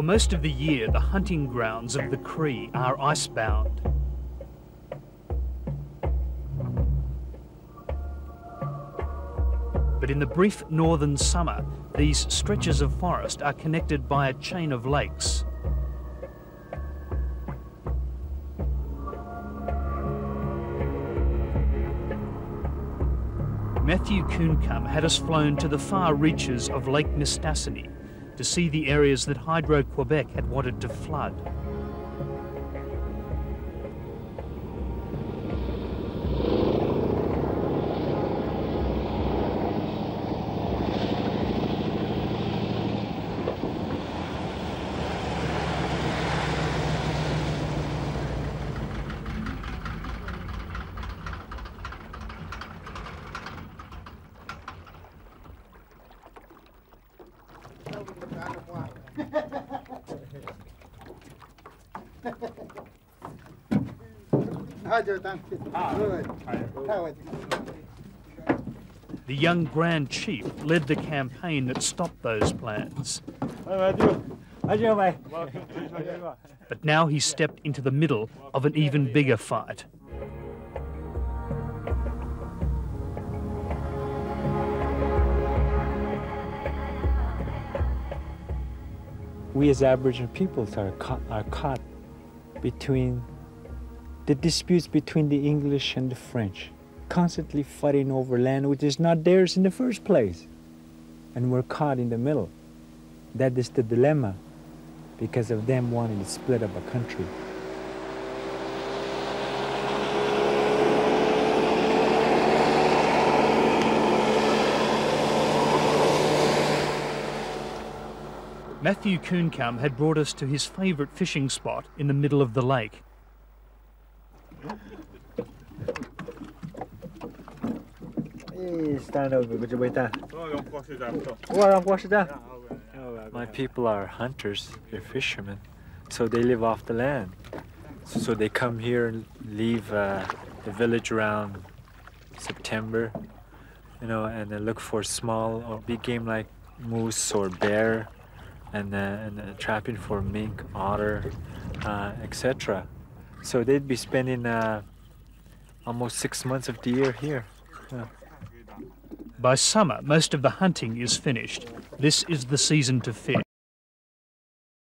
For most of the year, the hunting grounds of the Cree are icebound. But in the brief northern summer, these stretches of forest are connected by a chain of lakes. Matthew Coon Come had us flown to the far reaches of Lake Mistassini to see the areas that Hydro-Quebec had wanted to flood. The young Grand Chief led the campaign that stopped those plans. But now he stepped into the middle of an even bigger fight. We as Aboriginal people are caught between the disputes between the English and the French, constantly fighting over land which is not theirs in the first place. And we're caught in the middle. That is the dilemma, because of them wanting to split up a country. Matthew Coon Come had brought us to his favourite fishing spot in the middle of the lake. My people are hunters, they're fishermen, so they live off the land. So they come here and leave the village around September, and they look for small or big game like moose or bear, and trapping for mink, otter, etc. So they'd be spending almost 6 months of the year here. Yeah. By summer, most of the hunting is finished. This is the season to fish.